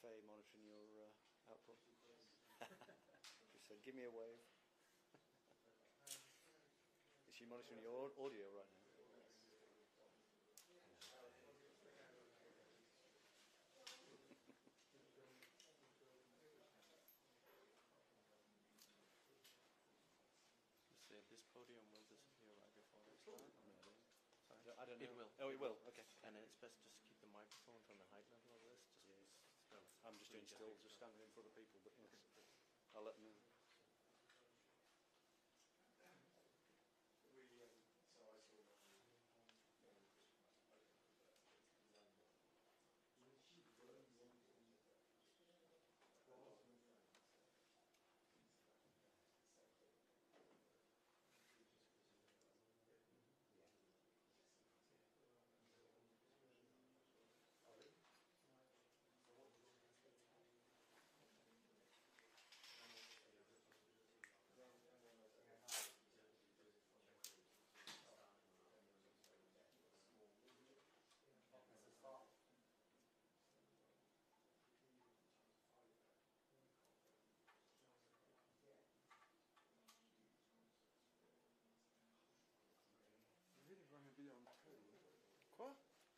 Faye monitoring your output? She said, give me a wave. Is she monitoring your audio right now? This podium will disappear right before it starts. No, I don't know. It will. Oh, it will. Okay. And then it's best just keep the microphones on the height level of this. Just I'm just doing still, just standing in front of people, but yes, I'll let them in. Quoi?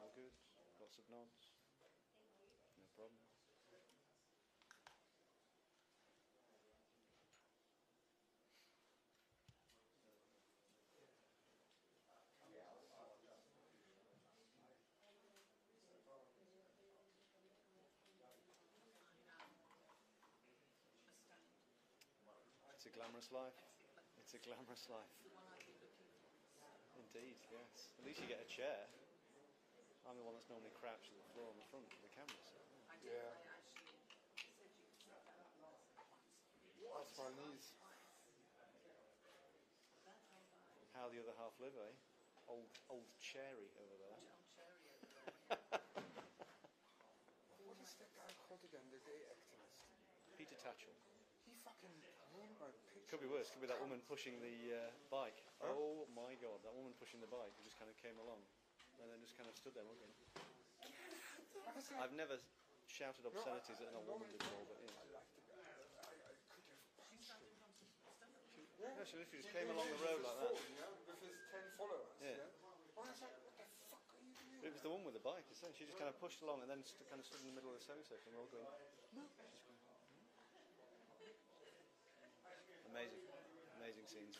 All good. Lots of nods. No problem. It's a glamorous life. It's a glamorous life. Indeed, yes. At least you get a chair. I'm the one that's normally crouched on the floor in the front of the cameras. Yeah. That's my knees. How the other half live, eh? Old Cherry over there. What is that guy called again? The gay activist. Peter Tatchell. He fucking ruined my picture. Could be worse. Could be that woman pushing the bike. Huh? Oh my God! That woman pushing the bike who just kind of came along. And then just kind of stood there looking. I've never shouted obscenities at an old woman before, but yeah. No, she literally just came along the road like that. With his 10 followers. Yeah. What the fuck are you doing? It was the one with the bike, isn't it? She just kind of pushed along and then kind of stood in the middle of the semicircle and we're all going, no. Amazing. Amazing scenes.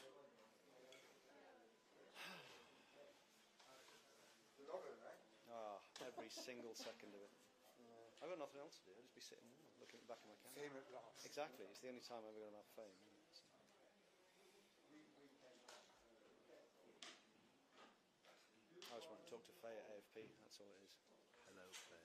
Ah, oh, every single second of it. I've got nothing else to do. I'll just be sitting there looking at the back of my camera. Fame at last. Exactly. It's the only time I'm ever going to have fame. Isn't it? So. I just want to talk to Faye at AFP. That's all it is. Hello, Faye.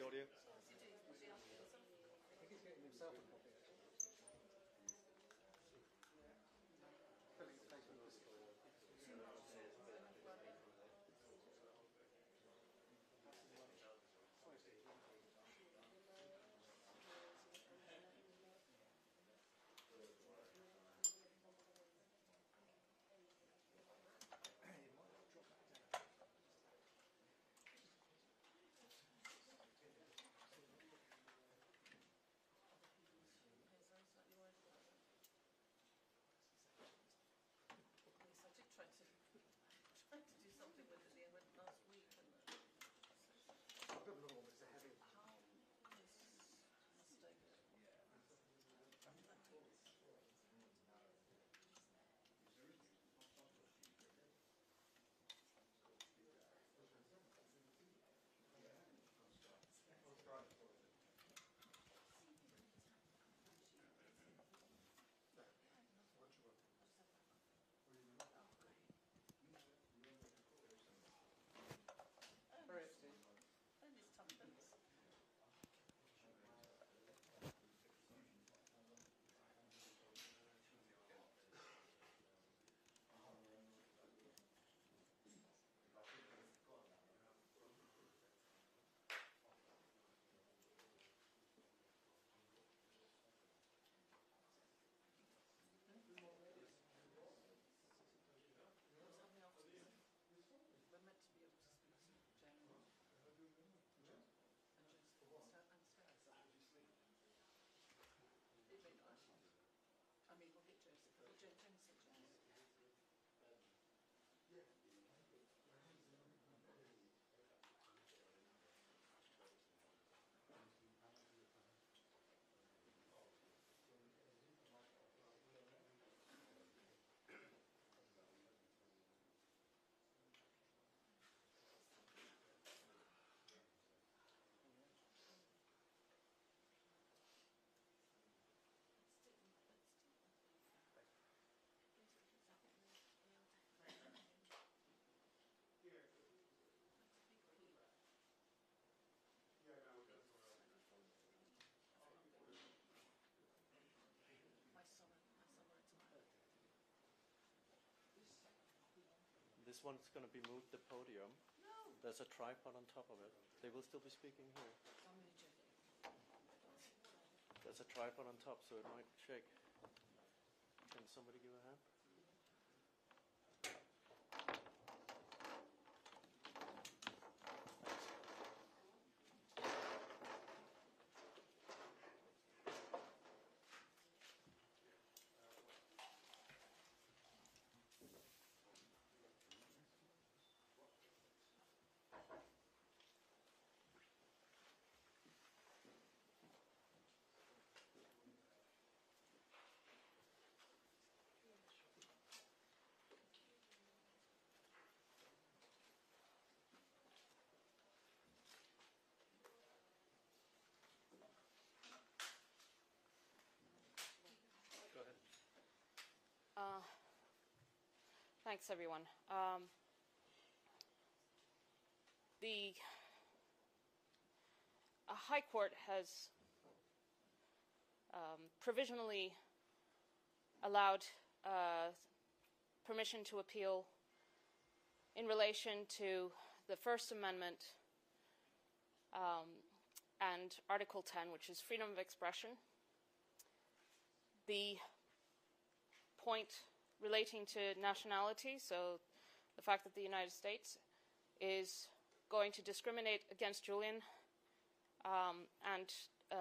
Doughty? I think he's getting himself a copy. I tried to do something with it last week, and it's a heavy one. How is mistake? I mean, we'll get Joseph. Yeah. This one's going to be moved to the podium. No. There's a tripod on top of it. They will still be speaking here. There's a tripod on top, so it might shake. Can somebody give a hand? Thanks, everyone. The High Court has provisionally allowed permission to appeal in relation to the First Amendment and Article 10, which is freedom of expression. The point relating to nationality, so the fact that the United States is going to discriminate against Julian and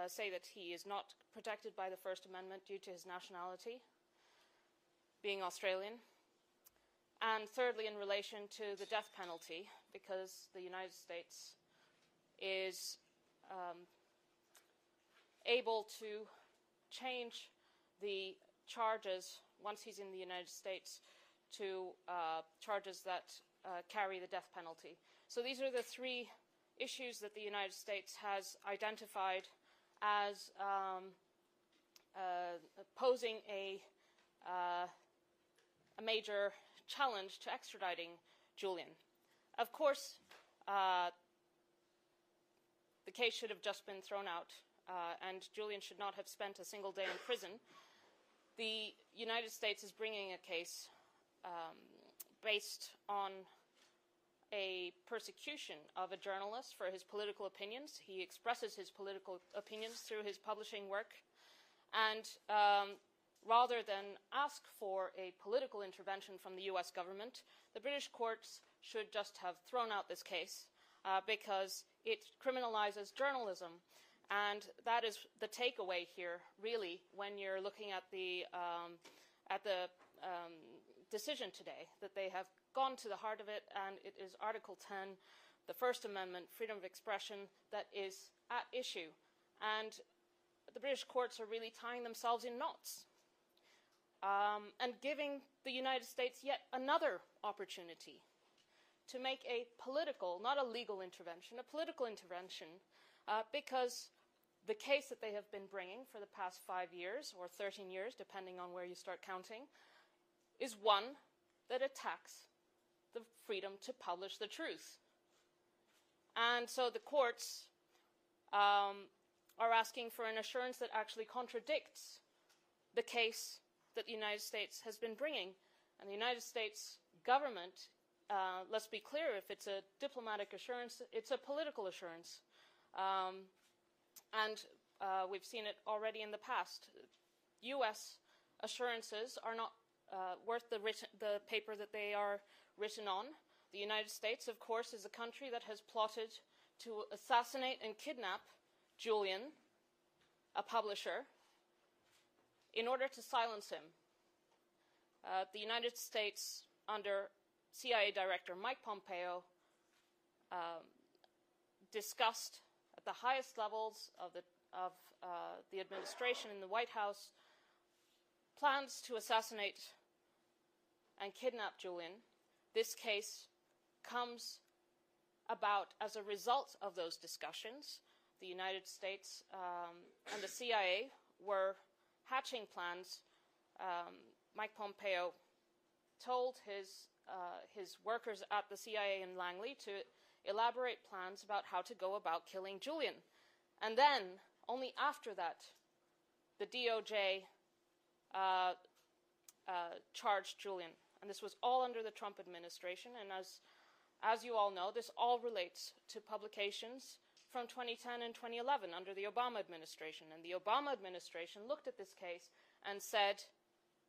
say that he is not protected by the First Amendment due to his nationality, being Australian. And thirdly, in relation to the death penalty, because the United States is able to change the charges once he's in the United States to charges that carry the death penalty. So these are the three issues that the United States has identified as posing a major challenge to extraditing Julian. Of course, The case should have just been thrown out, and Julian should not have spent a single day in prison. The United States is bringing a case based on a persecution of a journalist for his political opinions. He expresses his political opinions through his publishing work. And rather than ask for a political intervention from the US government, the British courts should just have thrown out this case because it criminalizes journalism. And that is the takeaway here, really, when you're looking at the decision today, that they have gone to the heart of it, and it is Article 10, the First Amendment, freedom of expression, that is at issue. And the British courts are really tying themselves in knots and giving the United States yet another opportunity to make a political, not a legal intervention, a political intervention, because the case that they have been bringing for the past 5 years or 13 years, depending on where you start counting, is one that attacks the freedom to publish the truth. And so the courts are asking for an assurance that actually contradicts the case that the United States has been bringing. And the United States government, let's be clear, if it's a diplomatic assurance, it's a political assurance. And we've seen it already in the past. US assurances are not worth the paper that they are written on. The United States, of course, is a country that has plotted to assassinate and kidnap Julian, a publisher, in order to silence him. The United States, under CIA Director Mike Pompeo, discussed at the highest levels of the administration in the White House plans to assassinate and kidnap Julian. This case comes about as a result of those discussions. The United States and the CIA were hatching plans. Mike Pompeo told his workers at the CIA in Langley to elaborate plans about how to go about killing Julian. And then, only after that, the DOJ charged Julian. And this was all under the Trump administration. And as you all know, this all relates to publications from 2010 and 2011 under the Obama administration. And the Obama administration looked at this case and said,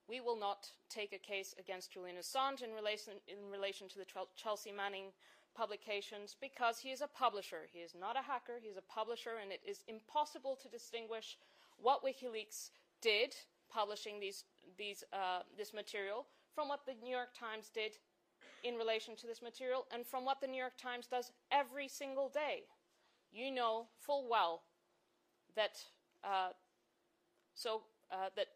we will not take a case against Julian Assange in relation to the Chelsea Manning publications because he is a publisher. He is not a hacker. He is a publisher, and it is impossible to distinguish what WikiLeaks did publishing this material from what the New York Times did in relation to this material and from what the New York Times does every single day. You know full well that that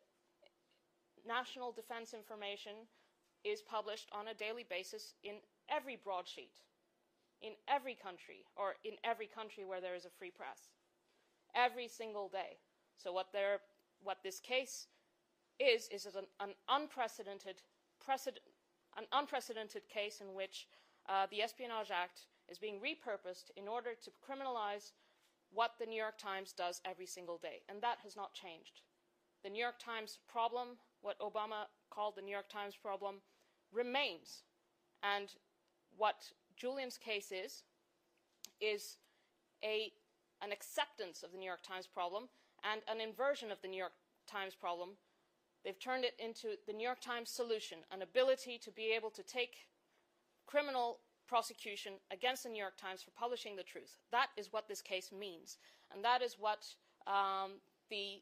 national defense information is published on a daily basis in every broadsheet, in every country, or in every country where there is a free press, every single day. So what this case is an unprecedented case in which the Espionage Act is being repurposed in order to criminalize what the New York Times does every single day. And that has not changed. The New York Times problem, what Obama called the New York Times problem, remains. And what Julian's case is an acceptance of the New York Times problem and an inversion of the New York Times problem. They've turned it into the New York Times solution, an ability to be able to take criminal prosecution against the New York Times for publishing the truth. That is what this case means. And that is what the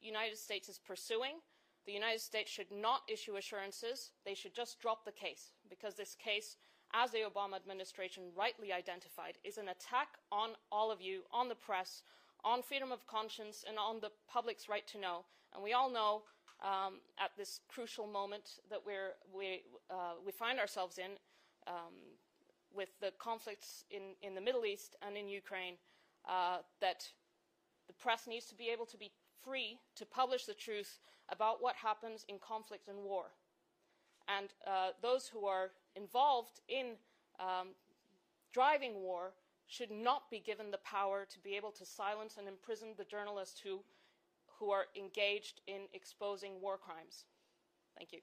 United States is pursuing. The United States should not issue assurances. They should just drop the case, because this case, as the Obama administration rightly identified, is an attack on all of you, on the press, on freedom of conscience, and on the public's right to know. And we all know at this crucial moment that we find ourselves in with the conflicts in the Middle East and in Ukraine, that the press needs to be able to be free to publish the truth about what happens in conflict and war. And those who are involved in driving war should not be given the power to be able to silence and imprison the journalists who are engaged in exposing war crimes. Thank you.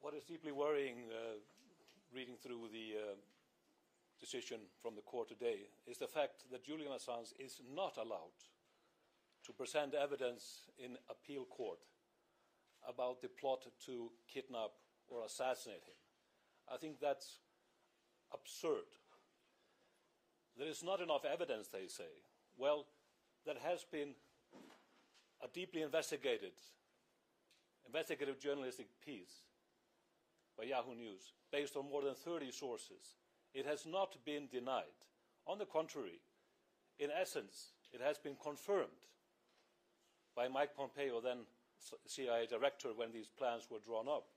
What is deeply worrying, reading through the decision from the court today, is the fact that Julian Assange is not allowed to present evidence in appeal court about the plot to kidnap or assassinate him. I think that's absurd. There is not enough evidence, they say. Well, there has been a deeply investigative journalistic piece by Yahoo News based on more than 30 sources. It has not been denied. On the contrary, in essence, it has been confirmed by Mike Pompeo, then CIA director, when these plans were drawn up,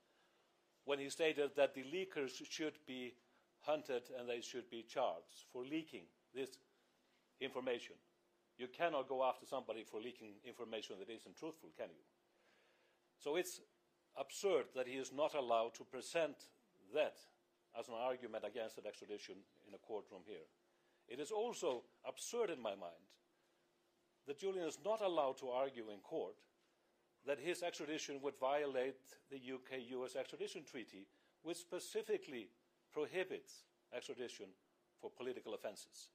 when he stated that the leakers should be hunted and they should be charged for leaking this information. You cannot go after somebody for leaking information that isn't truthful, can you? So it's absurd that he is not allowed to present that as an argument against an extradition in a courtroom here. It is also absurd in my mind that Julian is not allowed to argue in court that his extradition would violate the UK-US extradition treaty, which specifically prohibits extradition for political offenses.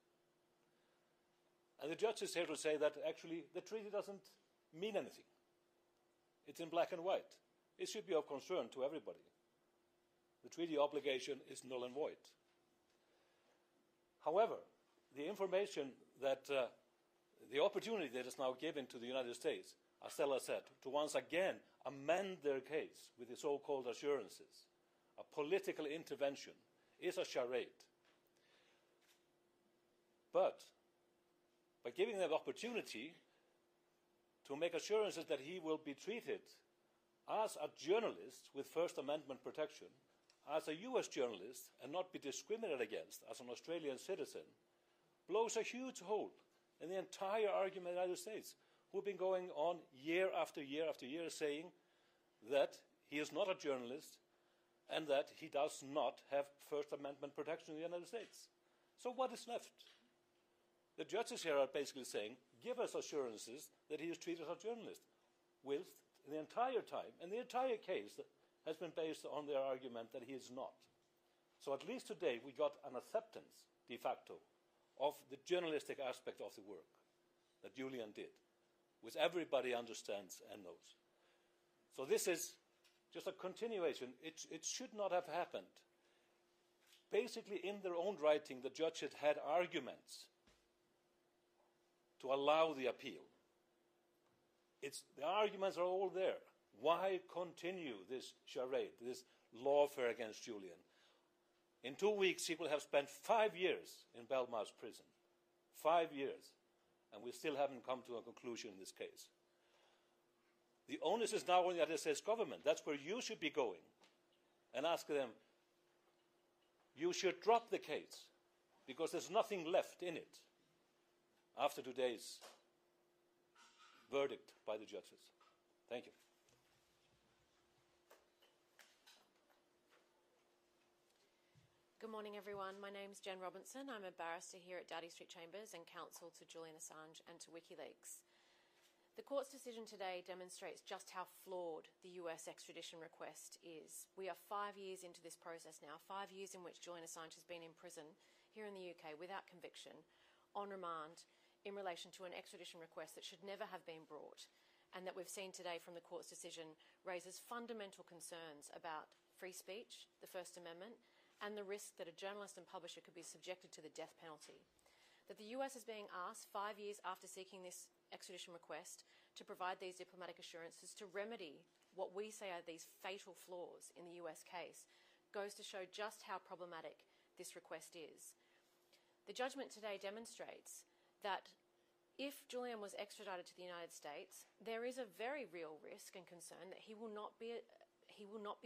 And the judge is here to say that actually the treaty doesn't mean anything. It's in black and white. It should be of concern to everybody. The treaty obligation is null and void. However, the information that the opportunity that is now given to the United States, as Stella said, to once again amend their case with the so-called assurances, a political intervention, is a charade. But by giving them the opportunity to make assurances that he will be treated as a journalist with First Amendment protection, as a US journalist, and not be discriminated against as an Australian citizen, blows a huge hole in the entire argument of the United States, who have been going on year after year after year saying that he is not a journalist and that he does not have First Amendment protection in the United States. So what is left? The judges here are basically saying, give us assurances that he is treated as a journalist, whilst the entire time, and the entire case has been based on their argument that he is not. So at least today we got an acceptance, de facto, of the journalistic aspect of the work that Julian did, which everybody understands and knows. So this is just a continuation. It should not have happened. Basically, in their own writing, the judge had arguments to allow the appeal. The arguments are all there. Why continue this charade, this lawfare against Julian? In 2 weeks, he will have spent 5 years in Belmarsh prison. 5 years. And we still haven't come to a conclusion in this case. The onus is now on the United States government. That's where you should be going and ask them, you should drop the case because there's nothing left in it after today's verdict by the judges. Thank you. Good morning, everyone. My name's Jen Robinson. I'm a barrister here at Doughty Street Chambers and counsel to Julian Assange and to WikiLeaks. The court's decision today demonstrates just how flawed the US extradition request is. We are 5 years into this process now, 5 years in which Julian Assange has been in prison here in the UK without conviction, on remand, in relation to an extradition request that should never have been brought, and that we've seen today from the court's decision raises fundamental concerns about free speech, the First Amendment, and the risk that a journalist and publisher could be subjected to the death penalty. That the US is being asked, 5 years after seeking this extradition request, to provide these diplomatic assurances to remedy what we say are these fatal flaws in the US case, goes to show just how problematic this request is. The judgment today demonstrates that if Julian was extradited to the United States, there is a very real risk and concern that he will not be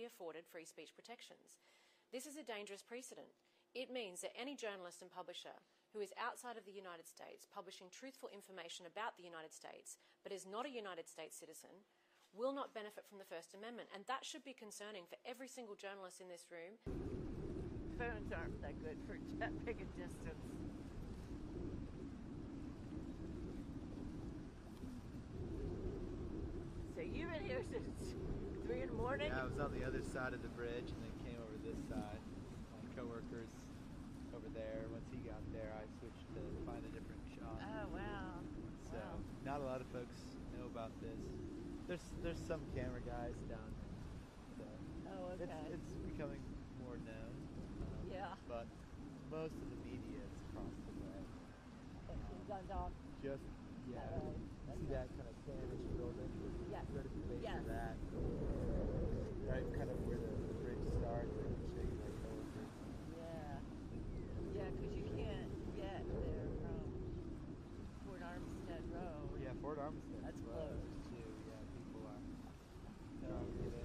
afforded free speech protections. This is a dangerous precedent. It means that any journalist and publisher who is outside of the United States publishing truthful information about the United States but is not a United States citizen will not benefit from the First Amendment. And that should be concerning for every single journalist in this room. phones aren't that good for that big a distance. So you've been here since 3 in the morning? Yeah, I was on the other side of the bridge and then came over this side. My coworkers over there. Once he got there, I switched to find a different shop. Oh, wow. So, wow. Not a lot of folks know about this. There's some camera guys down there. So it's becoming more known. Yeah. But most of the media is across the way. Just, yeah. That see that kind of Spanish building? Yes. Go to the base of that. Right kind of where the bridge starts. Yeah, because you can't get there from Fort Armistead Road. Yeah, Fort Armistead. That's closed. Too. Yeah, people are. They're all good in.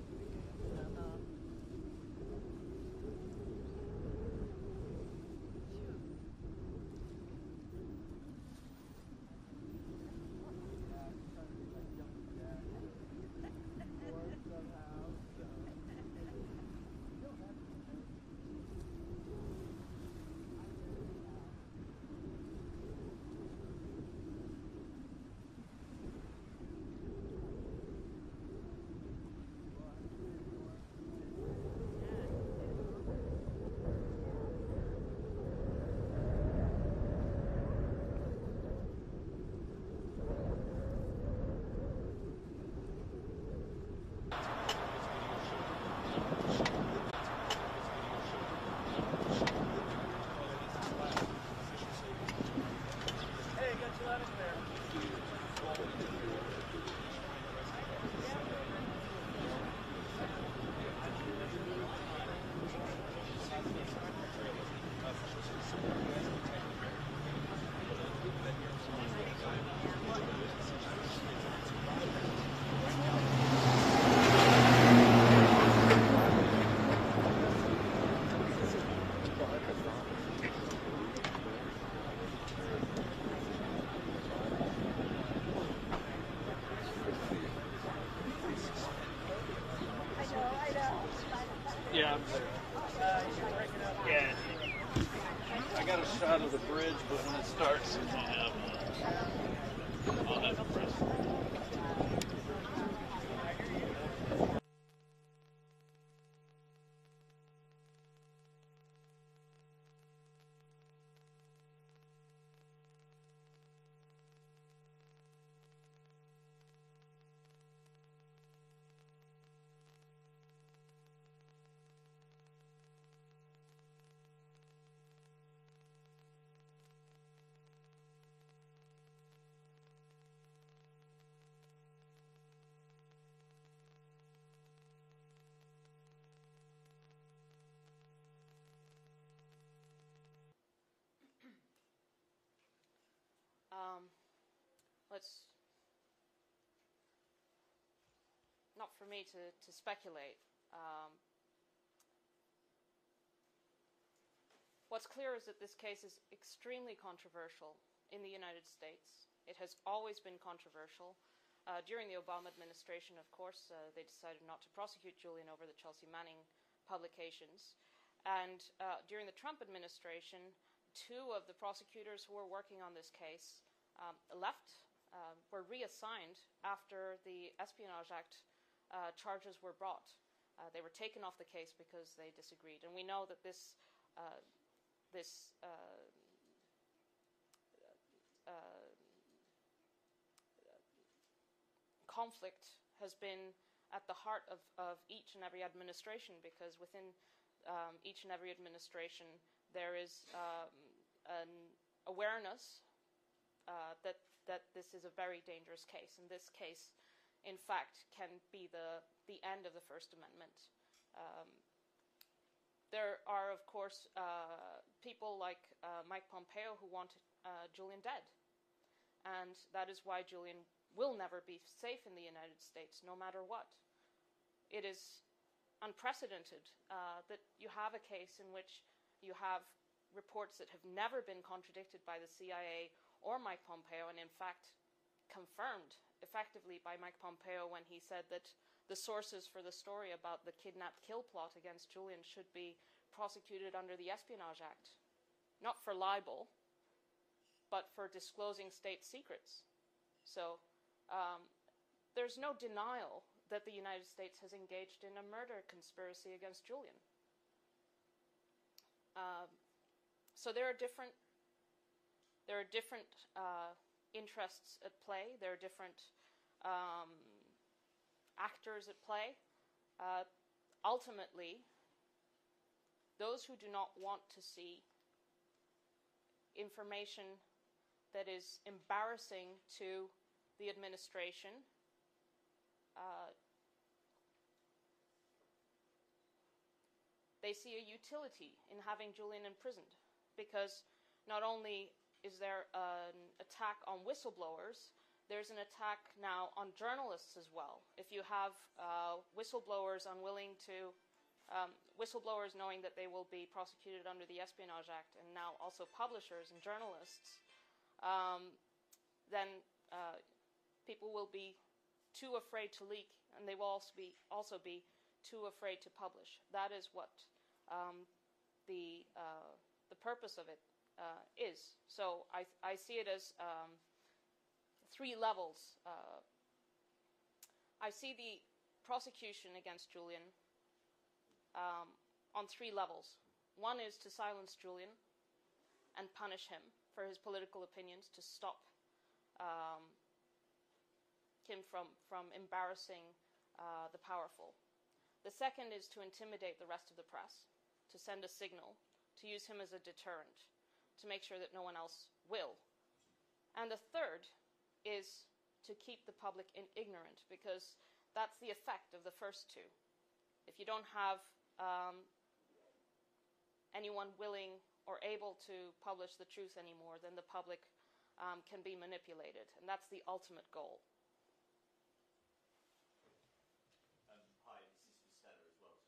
Not for me to speculate. What's clear is that this case is extremely controversial in the United States. It has always been controversial. During the Obama administration, of course, they decided not to prosecute Julian over the Chelsea Manning publications. And during the Trump administration, 2 of the prosecutors who were working on this case left, were reassigned after the Espionage Act charges were brought. They were taken off the case because they disagreed. And we know that this conflict has been at the heart of each and every administration, because within each and every administration there is an awareness that this is a very dangerous case, and this case, in fact, can be the end of the First Amendment. There are, of course, people like Mike Pompeo who want Julian dead, and that is why Julian will never be safe in the United States, no matter what. It is unprecedented that you have a case in which you have reports that have never been contradicted by the CIA or Mike Pompeo, and in fact confirmed effectively by Mike Pompeo when he said that the sources for the story about the kidnap kill plot against Julian should be prosecuted under the Espionage Act, not for libel, but for disclosing state secrets. So there's no denial that the United States has engaged in a murder conspiracy against Julian. So there are different interests at play. There are different actors at play. Ultimately, those who do not want to see information that is embarrassing to the administration they see a utility in having Julian imprisoned, because not only is there an attack on whistleblowers, there's an attack now on journalists as well. If you have whistleblowers unwilling to, whistleblowers knowing that they will be prosecuted under the Espionage Act, and now also publishers and journalists, then people will be too afraid to leak, and they will also be too afraid to publish. That is what the purpose of it is. So I see it as three levels. I see the prosecution against Julian on three levels. One is to silence Julian and punish him for his political opinions, to stop him from embarrassing the powerful. The second is to intimidate the rest of the press, to send a signal, to use him as a deterrent, to make sure that no one else will. And the third is to keep the public ignorant, because that's the effect of the first two. If you don't have anyone willing or able to publish the truth anymore, then the public can be manipulated, and that's the ultimate goal. Morning, and also,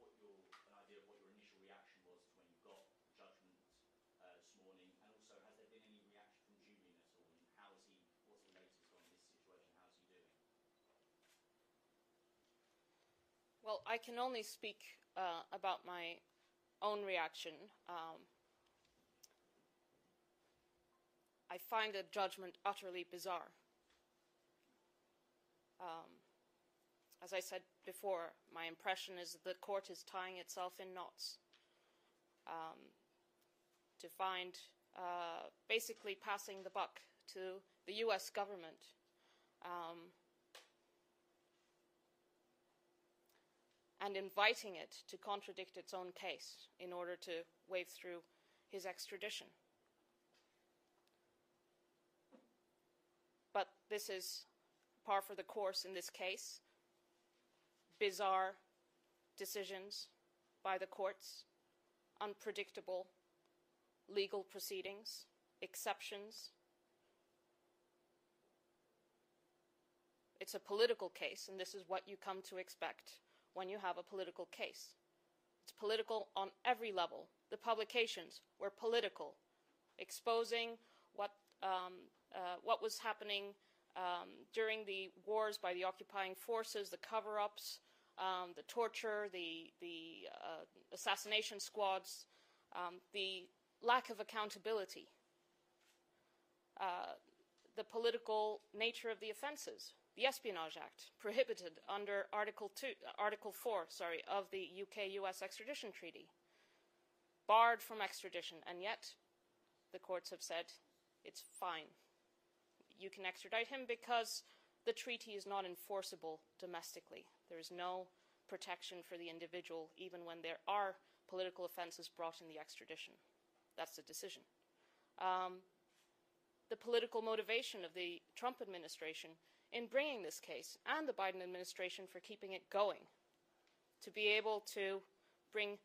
has there been any reaction from Julian at all? How is he? What's the latest on this situation? How's he doing? Well, I can only speak about my own reaction. I find the judgment utterly bizarre. As I said before, my impression is that the court is tying itself in knots. To find basically passing the buck to the US government. And inviting it to contradict its own case in order to wave through his extradition. But this is par for the course in this case. Bizarre decisions by the courts, unpredictable legal proceedings, exceptions. It's a political case, and this is what you come to expect when you have a political case. It's political on every level. The publications were political, exposing what was happening during the wars by the occupying forces, the cover-ups, the torture, the assassination squads, the lack of accountability, the political nature of the offences, the Espionage Act, prohibited under Article 4 of the UK-US extradition treaty, barred from extradition, and yet the courts have said it's fine. You can extradite him because the treaty is not enforceable domestically. There is no protection for the individual, even when there are political offences brought in the extradition. That's the decision. The political motivation of the Trump administration in bringing this case, and the Biden administration for keeping it going, to be able to bring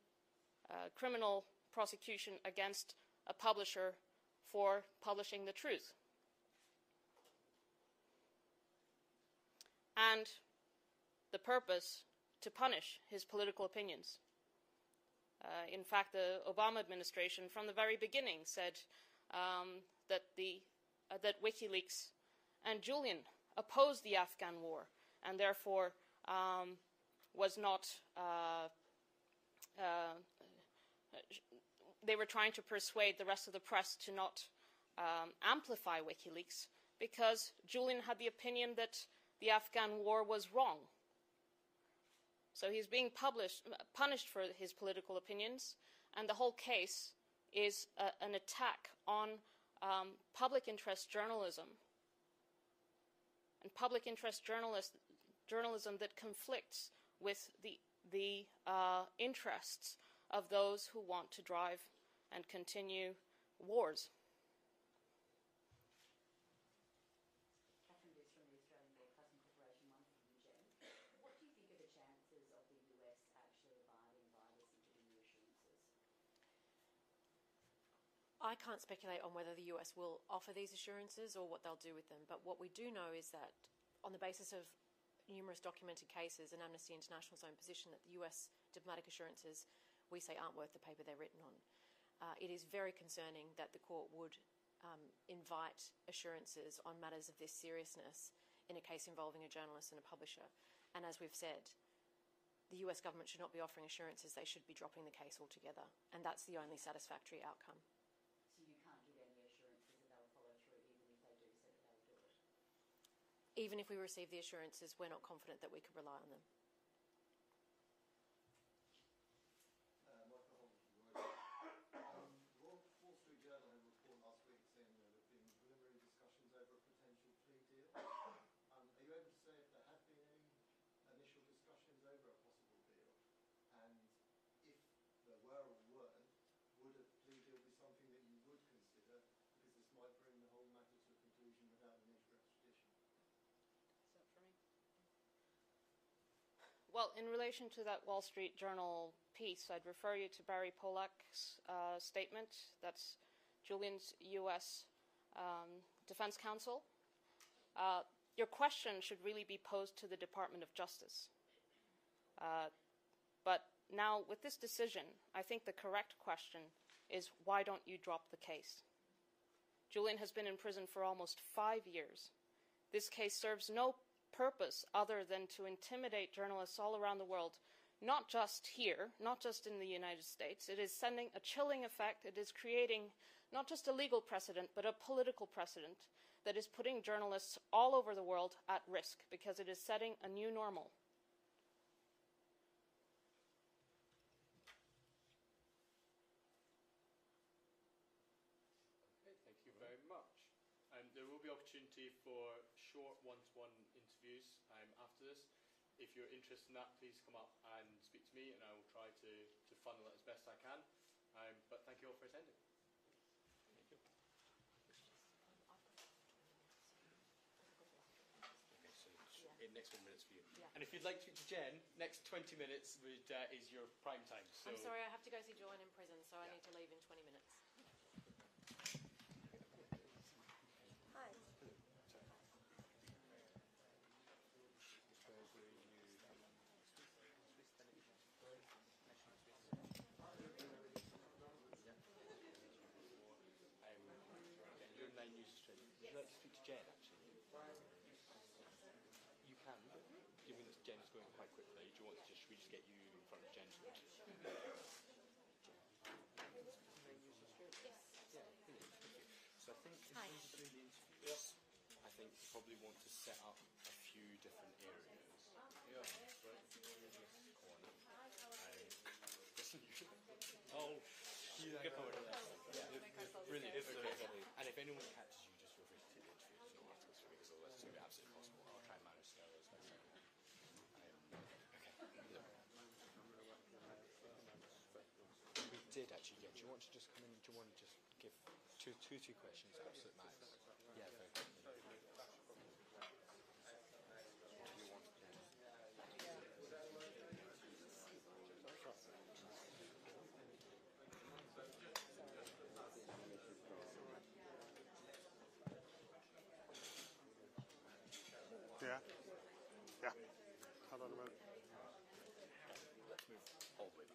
criminal prosecution against a publisher for publishing the truth. And the purpose to punish his political opinions. In fact, the Obama administration, from the very beginning, said that WikiLeaks and Julian opposed the Afghan war, and therefore was not, they were trying to persuade the rest of the press to not amplify WikiLeaks because Julian had the opinion that the Afghan war was wrong. So he's being punished for his political opinions, and the whole case is an attack on public interest journalism and public interest journalism that conflicts with the interests of those who want to drive and continue wars. I can't speculate on whether the US will offer these assurances or what they'll do with them, but what we do know is that on the basis of numerous documented cases and Amnesty International's own position that the US diplomatic assurances, we say, aren't worth the paper they're written on. It is very concerning that the court would invite assurances on matters of this seriousness in a case involving a journalist and a publisher. And as we've said, the US government should not be offering assurances, they should be dropping the case altogether. And that's the only satisfactory outcome. Even if we receive the assurances, we're not confident that we could rely on them. Wall Street Journal had a report last week saying there have been preliminary discussions over a potential plea deal. Are you able to say if there have been any initial discussions over a possible deal? And if there were or weren't, would a plea deal be something that you would consider? Because this might bring the whole matter to a conclusion without an interim extradition. Well, in relation to that Wall Street Journal piece, I'd refer you to Barry Pollack's statement. That's Julian's U.S. Defense Counsel. Your question should really be posed to the Department of Justice. But now, with this decision, I think the correct question is, why don't you drop the case? Julian has been in prison for almost 5 years. This case serves no purpose other than to intimidate journalists all around the world, not just here, not just in the United States. It is sending a chilling effect. It is creating not just a legal precedent, but a political precedent that is putting journalists all over the world at risk because it is setting a new normal. Okay, thank you very much. There will be opportunity for short one-to-one interviews after this. If you're interested in that, please come up and speak to me, and I will try to funnel it as best I can. But thank you all for attending. Thank you. Okay, so yeah. Next 1 minute for you. Yeah. And if you'd like to Jen, next 20 minutes is your prime time. So I'm sorry, I have to go see Julian in prison, so yeah. I need to leave in 20 minutes. Hi. You're in main news stream. Would you like to speak to Jen, actually? You can. Given that Jen's going quite quickly, do you want to just, should we just get you in front of Jen? Yeah, sure. Yes. Yeah. So I think, yes. I think you probably want to set up a few different areas. Yeah, right. Oh, yeah, really, and if anyone catches you, just refer to the interview, it's not articles for me, because otherwise it's going to be absolutely impossible. I'll try and manage Stella's. Did actually, yeah. Do you want to just come in? Do you want to just give two questions? Absolute max. Yeah, very good. Yeah. Yeah. Hold on a minute. Let's move all the way back.